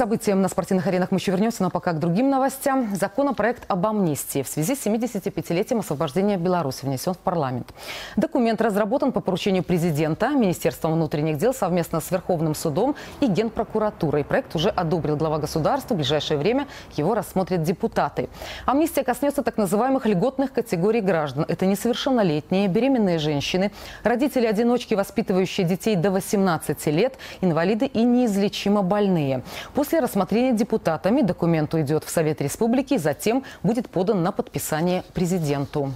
К событиям на спортивных аренах мы еще вернемся, но пока к другим новостям. Законопроект об амнистии в связи с 75-летием освобождения Беларуси внесен в парламент. Документ разработан по поручению президента, Министерством внутренних дел совместно с Верховным судом и Генпрокуратурой. Проект уже одобрил глава государства. В ближайшее время его рассмотрят депутаты. Амнистия коснется так называемых льготных категорий граждан. Это несовершеннолетние, беременные женщины, родители-одиночки, воспитывающие детей до 18 лет, инвалиды и неизлечимо больные. После рассмотрения депутатами документ уйдет в Совет Республики, затем будет подан на подписание президенту.